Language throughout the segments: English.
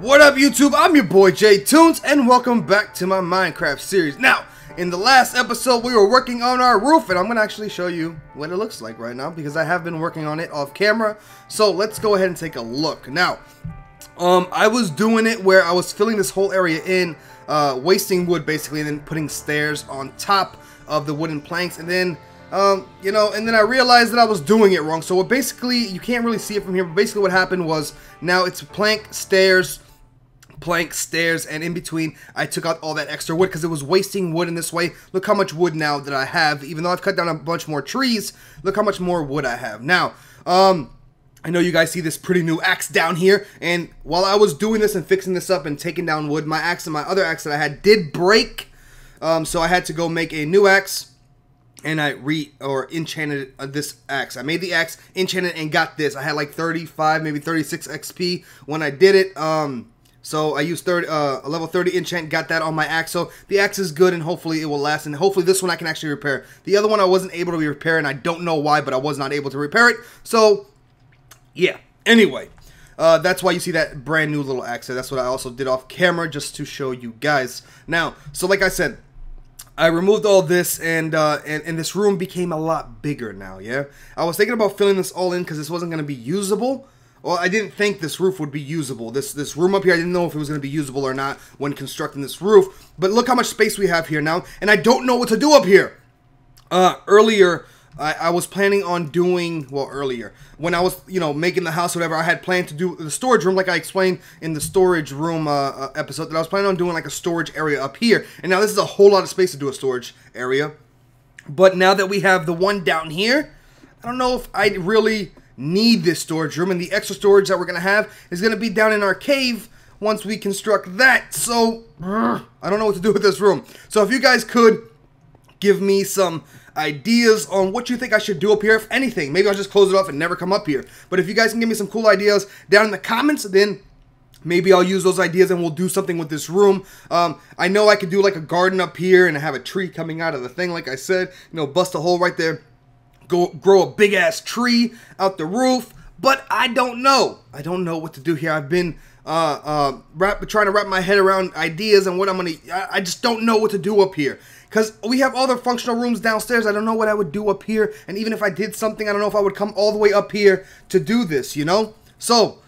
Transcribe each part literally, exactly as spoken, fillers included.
What up YouTube, I'm your boy JTunes and welcome back to my Minecraft series. Now, in the last episode we were working on our roof and I'm going to actually show you what it looks like right now because I have been working on it off camera. So let's go ahead and take a look. Now, um, I was doing it where I was filling this whole area in, uh, wasting wood basically, and then putting stairs on top of the wooden planks, and then Um, you know, and then I realized that I was doing it wrong. So what basically, you can't really see it from here, but basically what happened was, now it's plank, stairs, plank, stairs, and in between, I took out all that extra wood because it was wasting wood in this way. Look how much wood now that I have, even though I've cut down a bunch more trees, look how much more wood I have. Now, um, I know you guys see this pretty new axe down here, and while I was doing this and fixing this up and taking down wood, my axe and my other axe that I had did break, um, so I had to go make a new axe. And I re or enchanted this axe. I made the axe, enchanted, and got this. I had like thirty-five, maybe thirty-six X P when I did it. Um, so I used thirty, uh, a level thirty enchant, got that on my axe. So the axe is good, and hopefully it will last. And hopefully this one I can actually repair. The other one I wasn't able to repair, and I don't know why, but I was not able to repair it. So yeah. Anyway, uh, that's why you see that brand new little axe. That's what I also did off camera just to show you guys. Now, so like I said, I removed all this, and, uh, and and this room became a lot bigger now, yeah? I was thinking about filling this all in because this wasn't going to be usable. Well, I didn't think this roof would be usable. This this room up here, I didn't know if it was going to be usable or not when constructing this roof. But look how much space we have here now, and I don't know what to do up here. Uh, earlier, I, I was planning on doing, well, earlier, when I was, you know, making the house or whatever, I had planned to do the storage room, like I explained in the storage room uh, episode, that I was planning on doing like a storage area up here. And now this is a whole lot of space to do a storage area. But now that we have the one down here, I don't know if I really need this storage room. And the extra storage that we're going to have is going to be down in our cave once we construct that. So, I don't know what to do with this room. So if you guys could give me some ideas on what you think I should do up here, if anything. Maybe I'll just close it off and never come up here. But if you guys can give me some cool ideas down in the comments, then maybe I'll use those ideas and we'll do something with this room. Um, I know I could do like a garden up here and have a tree coming out of the thing, like I said. You know, bust a hole right there. Go grow a big-ass tree out the roof. But I don't know. I don't know what to do here. I've been uh, uh, wrap, trying to wrap my head around ideas and what I'm going to... I just don't know what to do up here. Because we have all the functional rooms downstairs. I don't know what I would do up here. And even if I did something, I don't know if I would come all the way up here to do this, you know? So,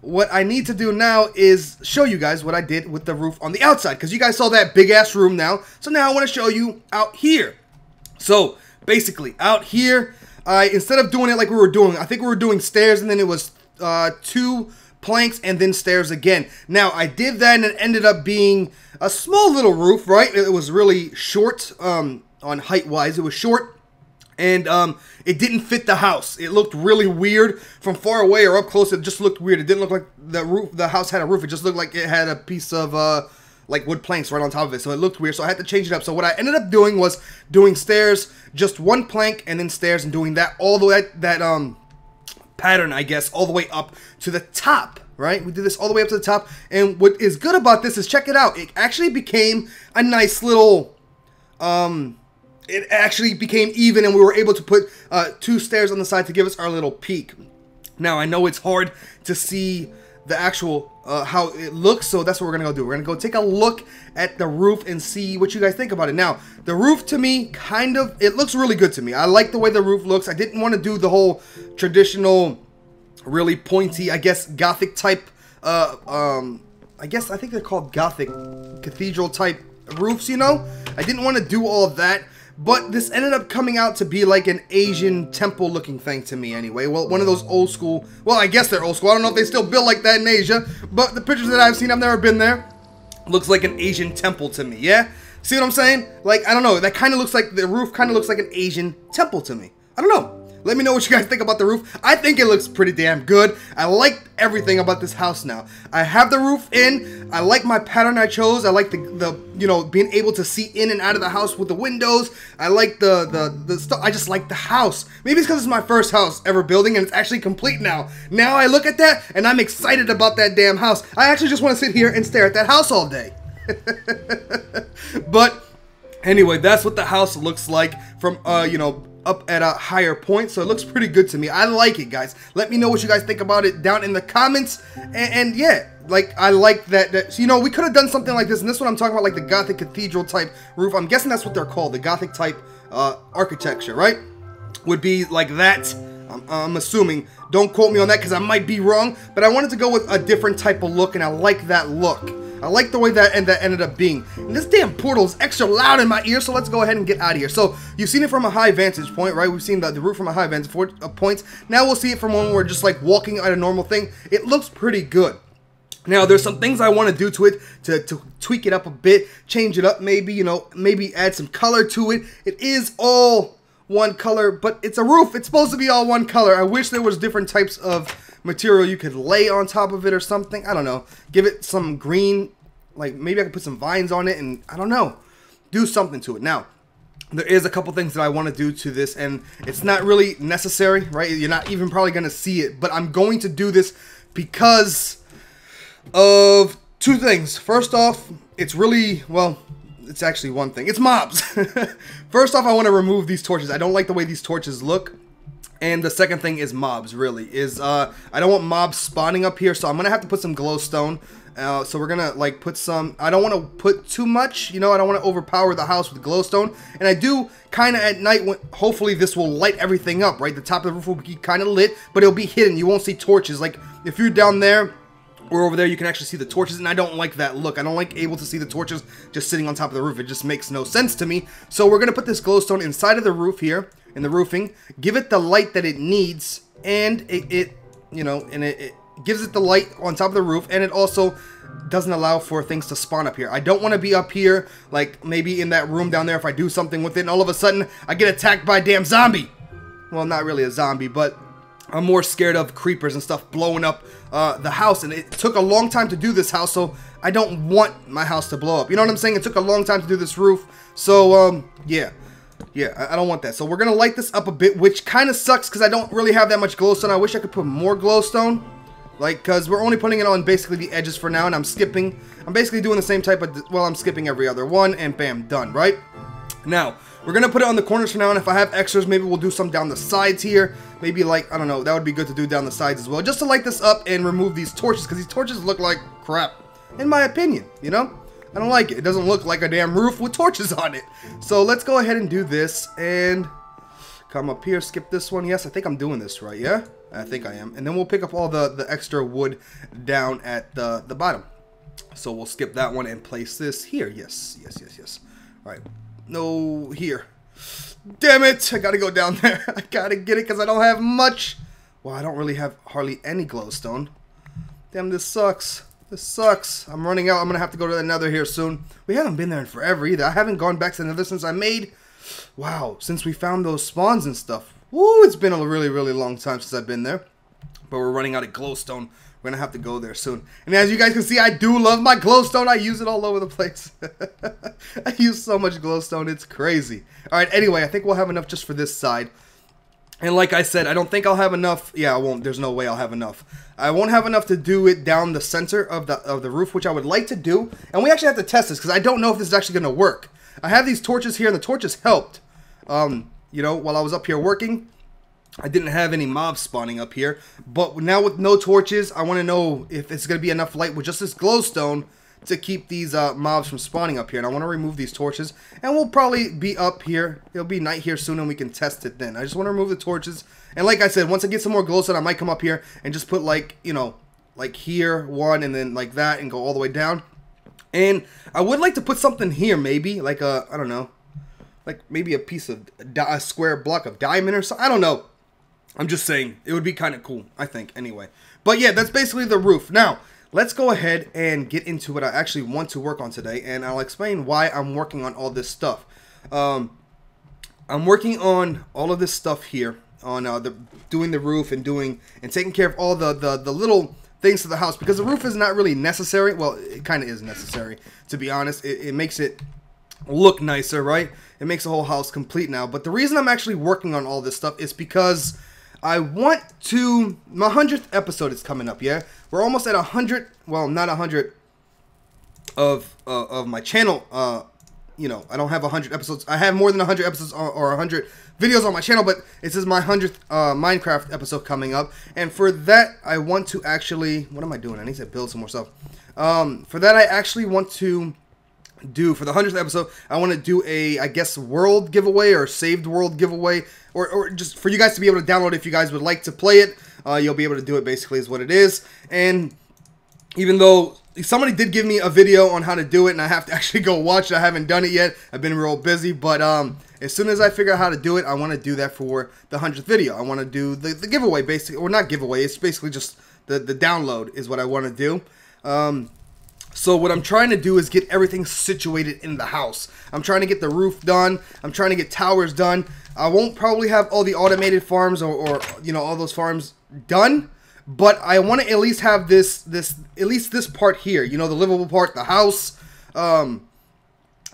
what I need to do now is show you guys what I did with the roof on the outside. Because you guys saw that big-ass room now. So now I want to show you out here. So, basically, out here, I instead of doing it like we were doing, I think we were doing stairs and then it was uh, two planks and then stairs again. Now, I did that and it ended up being a small little roof, right? It was really short, um, on height-wise. It was short, and um, it didn't fit the house. It looked really weird. From far away or up close, it just looked weird. It didn't look like the roof. The house had a roof. It just looked like it had a piece of uh, like wood planks right on top of it. So it looked weird, so I had to change it up. So what I ended up doing was doing stairs, just one plank, and then stairs, and doing that all the way, that um, pattern, I guess, all the way up to the top, right? We did this all the way up to the top, and what is good about this is, check it out, it actually became a nice little, um, it actually became even, and we were able to put uh, two stairs on the side to give us our little peak. Now, I know it's hard to see the actual uh, how it looks, so that's what we're gonna go do. We're gonna go take a look at the roof and see what you guys think about it. Now, the roof to me, kind of, it looks really good to me. I like the way the roof looks. I didn't want to do the whole traditional, really pointy, I guess, Gothic type, uh, um, I guess, I think they're called Gothic, cathedral type roofs, you know? I didn't want to do all of that. But this ended up coming out to be like an Asian temple looking thing to me anyway. Well, one of those old school, well, I guess they're old school. I don't know if they still build like that in Asia, but the pictures that I've seen, I've never been there. Looks like an Asian temple to me, yeah? See what I'm saying? Like, I don't know, that kind of looks like, the roof kind of looks like an Asian temple to me. I don't know. Let me know what you guys think about the roof. I think it looks pretty damn good. I like everything about this house now. I have the roof in. I like my pattern I chose. I like the, the you know, being able to see in and out of the house with the windows. I like the, the, the stuff. I just like the house. Maybe it's because it's my first house ever building and it's actually complete now. Now I look at that and I'm excited about that damn house. I actually just want to sit here and stare at that house all day. But anyway, that's what the house looks like from, uh, you know, up at a higher point, so it looks pretty good to me. I like it, guys. Let me know what you guys think about it down in the comments, and, and yeah, like, I like that, that so, you know, we could have done something like this, and this one I'm talking about, like, the Gothic cathedral type roof. I'm guessing that's what they're called, the Gothic type uh, architecture, right? Would be like that, I'm, I'm assuming. Don't quote me on that, because I might be wrong, but I wanted to go with a different type of look, and I like that look. I like the way that and that ended up being. And this damn portal is extra loud in my ear, so let's go ahead and get out of here. So you've seen it from a high vantage point, right? We've seen the, the roof from a high vantage point. Now we'll see it from when we're just like walking at a normal thing. It looks pretty good. Now there's some things I want to do to it to, to tweak it up a bit, change it up maybe, you know, maybe add some color to it. It is all one color, but it's a roof. It's supposed to be all one color. I wish there was different types of material you could lay on top of it or something. I don't know. Give it some green, like maybe I could put some vines on it, and I don't know. Do something to it. Now, there is a couple things that I want to do to this, and it's not really necessary, right? You're not even probably going to see it, but I'm going to do this because of two things. First off, it's really, well, it's actually one thing. It's mobs. First off, I want to remove these torches. I don't like the way these torches look. And the second thing is mobs, really, is uh, I don't want mobs spawning up here, so I'm going to have to put some glowstone. Uh, so we're going to, like, put some, I don't want to put too much, you know, I don't want to overpower the house with glowstone. And I do kind of at night, when, hopefully this will light everything up, right? The top of the roof will be kind of lit, but it'll be hidden. You won't see torches. Like, if you're down there or over there, you can actually see the torches, and I don't like that look. I don't like able to see the torches just sitting on top of the roof. It just makes no sense to me. So we're going to put this glowstone inside of the roof here. And the roofing, give it the light that it needs, and it, it you know, and it, it gives it the light on top of the roof, and it also doesn't allow for things to spawn up here. I don't want to be up here, like maybe in that room down there if I do something with it, and all of a sudden I get attacked by a damn zombie. Well, not really a zombie, but I'm more scared of creepers and stuff blowing up uh, the house, and it took a long time to do this house, so I don't want my house to blow up. You know what I'm saying? It took a long time to do this roof, so um, yeah. Yeah, I don't want that. So we're going to light this up a bit, which kind of sucks because I don't really have that much glowstone. I wish I could put more glowstone, like, because we're only putting it on basically the edges for now, and I'm skipping. I'm basically doing the same type of, well, I'm skipping every other one, and bam, done, right? Now, we're going to put it on the corners for now, and if I have extras, maybe we'll do some down the sides here. Maybe, like, I don't know, that would be good to do down the sides as well, just to light this up and remove these torches, because these torches look like crap, in my opinion, you know? I don't like it. It doesn't look like a damn roof with torches on it. So let's go ahead and do this and come up here, skip this one. Yes, I think I'm doing this right, yeah? I think I am. And then we'll pick up all the, the extra wood down at the, the bottom. So we'll skip that one and place this here. Yes, yes, yes, yes. All right. No, here. Damn it. I got to go down there. I got to get it because I don't have much. Well, I don't really have hardly any glowstone. Damn, this sucks. This sucks. I'm running out. I'm going to have to go to another here soon. We haven't been there in forever either. I haven't gone back to another since I made... Wow, since we found those spawns and stuff. Woo, it's been a really, really long time since I've been there. But we're running out of glowstone. We're going to have to go there soon. And as you guys can see, I do love my glowstone. I use it all over the place. I use so much glowstone. It's crazy. All right, anyway, I think we'll have enough just for this side. And like I said, I don't think I'll have enough. Yeah, I won't. There's no way I'll have enough. I won't have enough to do it down the center of the of the roof, which I would like to do. And we actually have to test this because I don't know if this is actually going to work. I have these torches here, and the torches helped. Um, you know, while I was up here working, I didn't have any mobs spawning up here. But now with no torches, I want to know if it's going to be enough light with just this glowstone to keep these uh, mobs from spawning up here. And I want to remove these torches. And we'll probably be up here. It'll be night here soon and we can test it then. I just want to remove the torches. And like I said, once I get some more glowstone, I might come up here and just put like, you know, like here, one, and then like that and go all the way down. And I would like to put something here maybe. Like a, I don't know, like maybe a piece of, a square block of diamond or something. I don't know. I'm just saying. It would be kind of cool, I think, anyway. But yeah, that's basically the roof. Now, let's go ahead and get into what I actually want to work on today, and I'll explain why I'm working on all this stuff. Um, I'm working on all of this stuff here, on uh, the, doing the roof and doing and taking care of all the, the, the little things to the house, because the roof is not really necessary. Well, it kind of is necessary, to be honest. It, it makes it look nicer, right? It makes the whole house complete now, but the reason I'm actually working on all this stuff is because I want to, my hundredth episode is coming up, yeah? We're almost at a hundred, well, not a hundred of, uh, of my channel uh, you know, I don't have one hundred episodes. I have more than one hundred episodes or, or one hundred videos on my channel, but this is my one hundredth uh, Minecraft episode coming up. And for that, I want to actually... What am I doing? I need to build some more stuff. Um, for that, I actually want to do... For the one hundredth episode, I want to do a, I guess, world giveaway or saved world giveaway. Or, or just for you guys to be able to download if you guys would like to play it. Uh, you'll be able to do it, basically, is what it is. And even though... Somebody did give me a video on how to do it, and I have to actually go watch it. I haven't done it yet. I've been real busy, but um, as soon as I figure out how to do it, I want to do that for the one hundredth video. I want to do the, the giveaway, basically, or not giveaway. It's basically just the, the download is what I want to do. Um, so what I'm trying to do is get everything situated in the house. I'm trying to get the roof done. I'm trying to get towers done. I won't probably have all the automated farms or, or you know, all those farms done. But I want to at least have this, this, at least this part here, you know, the livable part, the house. Um,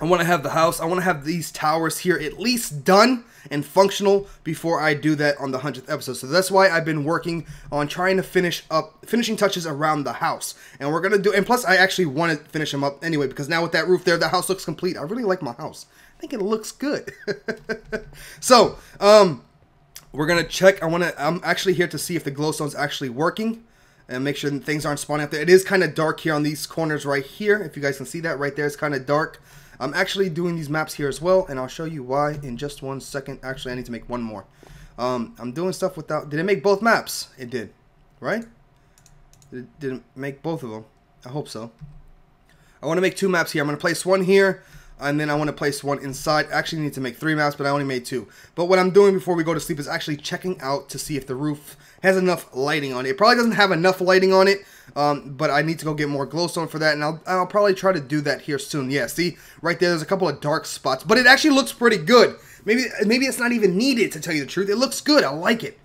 I want to have the house. I want to have these towers here at least done and functional before I do that on the one hundredth episode. So that's why I've been working on trying to finish up, finishing touches around the house. And we're going to do, and plus I actually want to finish them up anyway, because now with that roof there, the house looks complete. I really like my house. I think it looks good. So, um... we're going to check. I want to, I'm actually here to see if the glowstone's actually working and make sure that things aren't spawning up there. It is kind of dark here on these corners right here. If you guys can see that right there, it's kind of dark. I'm actually doing these maps here as well, and I'll show you why in just one second. Actually, I need to make one more. Um, I'm doing stuff without, did it make both maps? It did, right? It didn't make both of them. I hope so. I want to make two maps here. I'm going to place one here. And then I want to place one inside. Actually, I need to make three maps, but I only made two. But what I'm doing before we go to sleep is actually checking out to see if the roof has enough lighting on it. It probably doesn't have enough lighting on it, um, but I need to go get more glowstone for that. And I'll, I'll probably try to do that here soon. Yeah, see? Right there, there's a couple of dark spots. But it actually looks pretty good. Maybe, maybe it's not even needed, to tell you the truth. It looks good. I like it.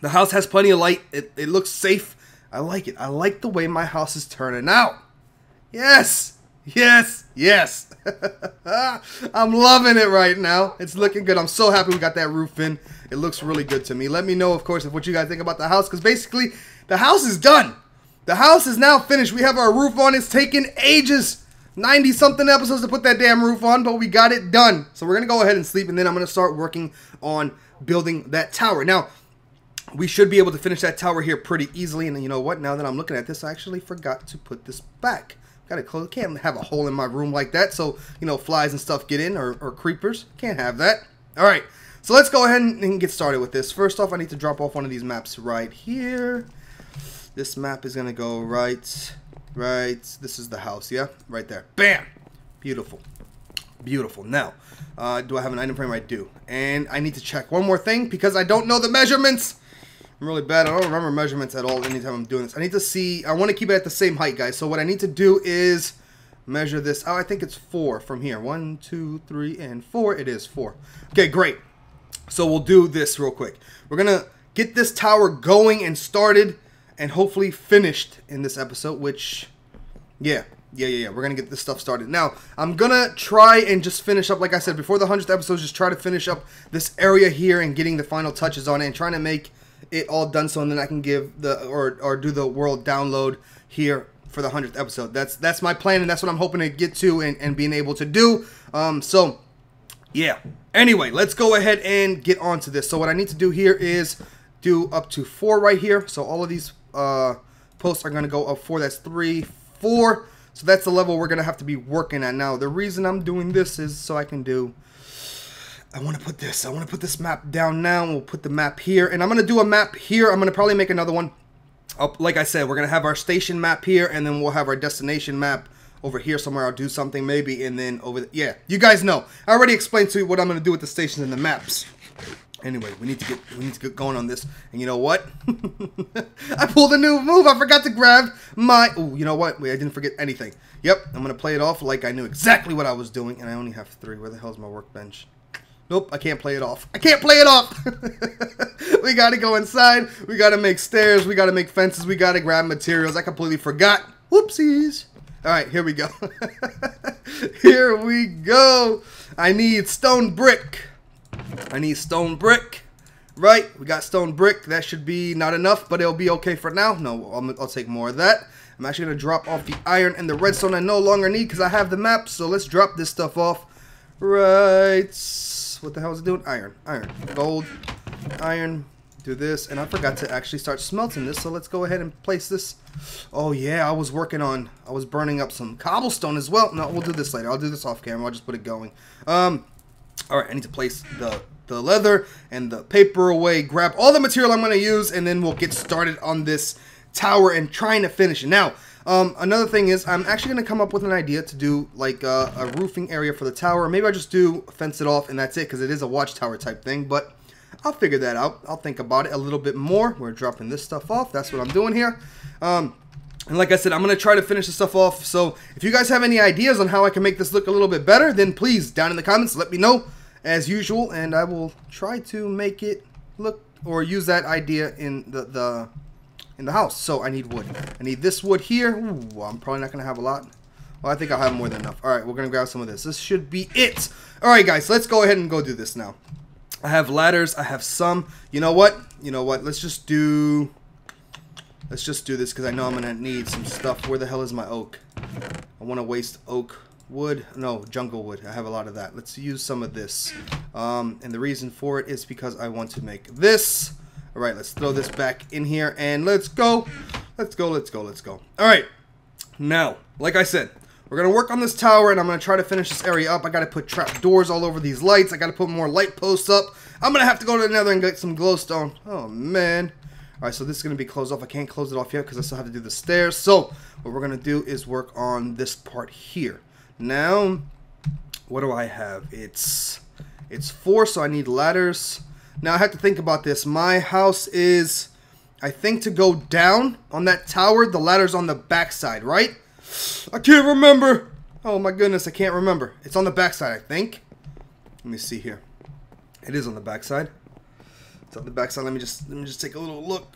The house has plenty of light. It, it looks safe. I like it. I like the way my house is turning out. Yes! Yes, yes. I'm loving it right now. It's looking good. I'm so happy we got that roof in. It looks really good to me. Let me know, of course, if what you guys think about the house, because basically the house is done. The house is now finished. We have our roof on. It's taken ages, ninety something episodes to put that damn roof on, but we got it done. So we're going to go ahead and sleep, and then I'm going to start working on building that tower. Now, we should be able to finish that tower here pretty easily, and you know what? Now that I'm looking at this, I actually forgot to put this back. Gotta close. Can't have a hole in my room like that, so you know, flies and stuff get in, or, or creepers. Can't have that. All right, so let's go ahead and, and get started with this. First off, I need to drop off one of these maps right here. This map is gonna go right, right. This is the house, yeah, right there. Bam, beautiful, beautiful. Now, uh, do I have an item frame? I do, and I need to check one more thing because I don't know the measurements. I'm really bad. I don't remember measurements at all anytime I'm doing this. I need to see. I want to keep it at the same height, guys. So what I need to do is measure this out. I think it's four from here. One, two, three, and four. It is four. Okay, great. So we'll do this real quick. We're going to get this tower going and started and hopefully finished in this episode, which, yeah. Yeah, yeah, yeah. We're going to get this stuff started. Now, I'm going to try and just finish up, like I said, before the one hundredth episode, just try to finish up this area here and getting the final touches on it and trying to make it all done, so and then I can give the or or do the world download here for the one hundredth episode. That's that's my plan, and that's what I'm hoping to get to and, and being able to do. Um, so yeah. Anyway, let's go ahead and get on to this. So what I need to do here is do up to four right here. So all of these uh, posts are going to go up four. That's three, four. So that's the level we're going to have to be working at now. The reason I'm doing this is so I can do. I want to put this, I want to put this map down now, and we'll put the map here, and I'm going to do a map here. I'm going to probably make another one up. Like I said, we're going to have our station map here, and then we'll have our destination map over here somewhere. I'll do something maybe, and then over, the, yeah, you guys know, I already explained to you what I'm going to do with the stations and the maps. Anyway, we need to get, we need to get going on this, and you know what? I pulled a new move. I forgot to grab my, oh, you know what? Wait, I didn't forget anything. Yep, I'm going to play it off like I knew exactly what I was doing, and I only have three. Where the hell's my workbench? Nope, I can't play it off. I can't play it off. We got to go inside. We got to make stairs. We got to make fences. We got to grab materials. I completely forgot. Whoopsies. All right, here we go. Here we go. I need stone brick. I need stone brick. Right, we got stone brick. That should be not enough, but it'll be okay for now. No, I'll, I'll take more of that. I'm actually going to drop off the iron and the redstone I no longer need because I have the map. So let's drop this stuff off. Right. What the hell is it doing? Iron. Iron. Gold. Iron. Do this. And I forgot to actually start smelting this. So let's go ahead and place this. Oh, yeah. I was working on. I was burning up some cobblestone as well. No, we'll do this later. I'll do this off camera. I'll just put it going. Um. All right. I need to place the... the leather and the paper away, grab all the material I'm going to use, and then we'll get started on this tower and trying to finish it. Now, um, another thing is I'm actually going to come up with an idea to do like uh, a roofing area for the tower. Maybe I just do fence it off and that's it because it is a watchtower type thing, but I'll figure that out. I'll think about it a little bit more. We're dropping this stuff off. That's what I'm doing here. Um, And like I said, I'm going to try to finish this stuff off. So if you guys have any ideas on how I can make this look a little bit better, then please down in the comments, let me know. As usual, and I will try to make it look or use that idea in the, the in the house. So I need wood. I need this wood here. Ooh, I'm probably not gonna have a lot. Well, I think I'll have more than enough. All right, we're gonna grab some of this. This should be it. All right, guys, let's go ahead and go do this now. I have ladders. I have some. You know what? You know what? Let's just do. Let's just do this because I know I'm gonna need some stuff. Where the hell is my oak? I want to waste oak. Wood, no, jungle wood. I have a lot of that. Let's use some of this. Um, and the reason for it is because I want to make this. All right, let's throw this back in here and let's go. Let's go, let's go, let's go. All right, now, like I said, we're going to work on this tower and I'm going to try to finish this area up. I got to put trap doors all over these lights. I got to put more light posts up. I'm going to have to go to the nether and get some glowstone. Oh, man. All right, so this is going to be closed off. I can't close it off yet because I still have to do the stairs. So what we're going to do is work on this part here. Now, what do I have? It's it's four, so I need ladders. Now, I have to think about this. My house is, I think, to go down on that tower, the ladder's on the backside, right? I can't remember. Oh, my goodness, I can't remember. It's on the backside, I think. Let me see here. It is on the backside. It's on the backside. Let me just let me just take a little look.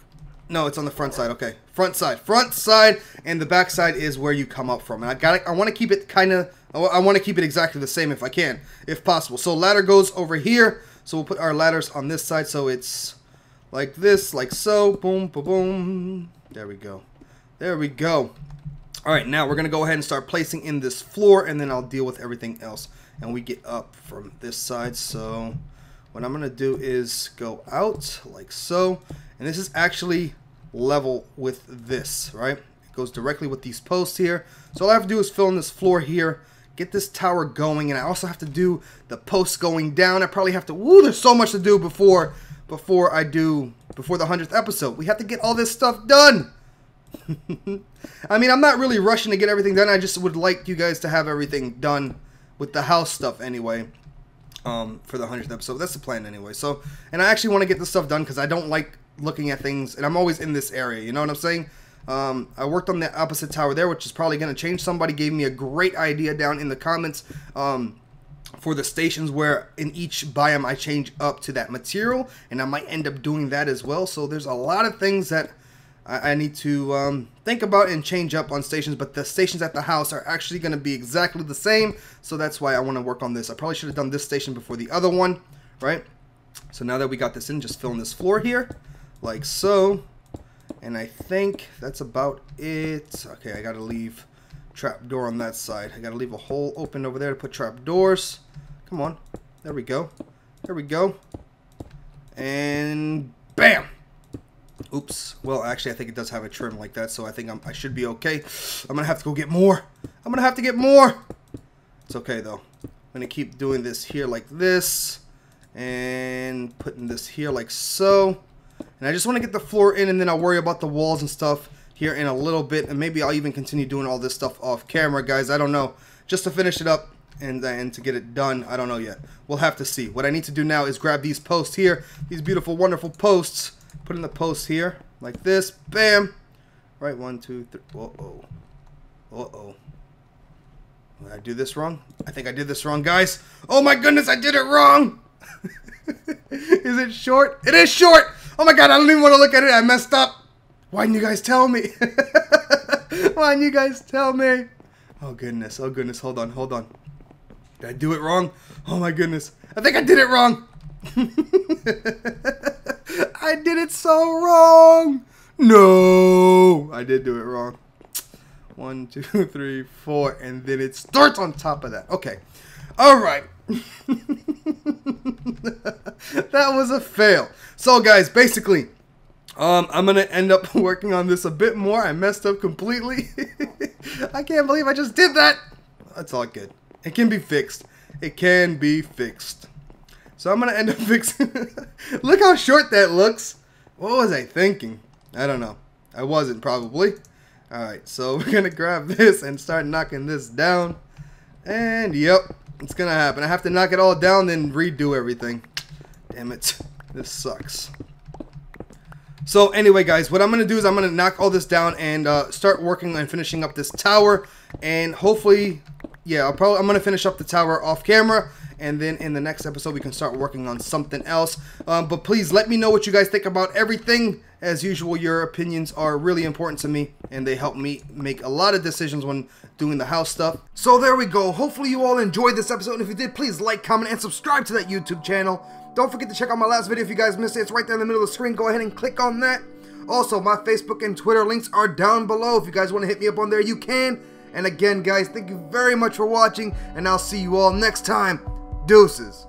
No, it's on the front side. Okay, front side, front side, and the back side is where you come up from. And I got it. I want to keep it kind of. I want to keep it exactly the same if I can, if possible. So ladder goes over here. So we'll put our ladders on this side. So it's like this, like so. Boom, boom, boom. There we go. There we go. All right, now we're gonna go ahead and start placing in this floor, and then I'll deal with everything else. And we get up from this side. So what I'm gonna do is go out like so. And this is actually level with this, right? It goes directly with these posts here. So all I have to do is fill in this floor here, get this tower going, and I also have to do the posts going down. I probably have to, woo, there's so much to do before, before I do, before the hundredth episode. We have to get all this stuff done. I mean, I'm not really rushing to get everything done. I just would like you guys to have everything done with the house stuff anyway. Um, for the hundredth episode. That's the plan anyway. So, and I actually want to get this stuff done because I don't like looking at things, and I'm always in this area, you know what I'm saying? Um, I worked on the opposite tower there, which is probably going to change. Somebody gave me a great idea down in the comments um, for the stations where in each biome I change up to that material, and I might end up doing that as well. So there's a lot of things that I, I need to um, think about and change up on stations, but the stations at the house are actually going to be exactly the same, so that's why I want to work on this. I probably should have done this station before the other one, right? So now that we got this in, just fill in this floor here, like so, and I think that's about it. Okay, I gotta leave trapdoor on that side. I gotta leave a hole open over there to put trapdoors. Come on, there we go, there we go, and bam! Oops. Well, actually, I think it does have a trim like that, so I think I'm, I should be okay. I'm gonna have to go get more. I'm gonna have to get more. It's okay though. I'm gonna keep doing this here like this, and putting this here like so. And I just want to get the floor in, and then I'll worry about the walls and stuff here in a little bit. And maybe I'll even continue doing all this stuff off camera, guys. I don't know. Just to finish it up and, and to get it done, I don't know yet. We'll have to see. What I need to do now is grab these posts here, these beautiful, wonderful posts. Put in the posts here like this. Bam. Right, one, two, three. Uh-oh. Uh-oh. Did I do this wrong? I think I did this wrong, guys. Oh, my goodness. I did it wrong. Is it short? It is short. Oh my god, I don't even want to look at it. I messed up. Why didn't you guys tell me? Why didn't you guys tell me? Oh goodness, oh goodness. Hold on, hold on. Did I do it wrong? Oh my goodness. I think I did it wrong. I did it so wrong. No, I did do it wrong. One, two, three, four, and then it starts on top of that. Okay. All right. That was a fail. So, guys, basically, um, I'm going to end up working on this a bit more. I messed up completely. I can't believe I just did that. That's all good. It can be fixed. It can be fixed. So I'm going to end up fixing Look how short that looks. What was I thinking? I don't know. I wasn't, probably. Alright, so we're going to grab this and start knocking this down. And, yep, it's going to happen. I have to knock it all down, then redo everything. Damn it. This sucks. So, anyway, guys, what I'm going to do is I'm going to knock all this down and uh, start working on finishing up this tower. And hopefully, yeah, I'll probably, I'm going to finish up the tower off camera. And then in the next episode, we can start working on something else. Um, but please let me know what you guys think about everything. As usual, your opinions are really important to me, and they help me make a lot of decisions when doing the house stuff. So there we go. Hopefully you all enjoyed this episode. And if you did, please like, comment, and subscribe to that YouTube channel. Don't forget to check out my last video if you guys missed it. It's right there in the middle of the screen. Go ahead and click on that. Also, my Facebook and Twitter links are down below. If you guys want to hit me up on there, you can. And again, guys, thank you very much for watching, and I'll see you all next time. Deuces.